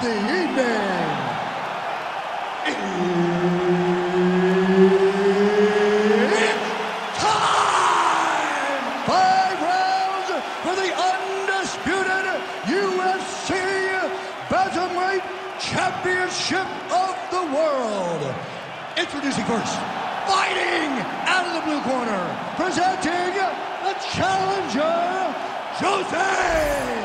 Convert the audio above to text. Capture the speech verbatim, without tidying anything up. of the evening. It's time! Five rounds for the undisputed U F C Bantamweight Championship of the World. Introducing first, fighting out of the blue corner, presenting the challenger, Jose.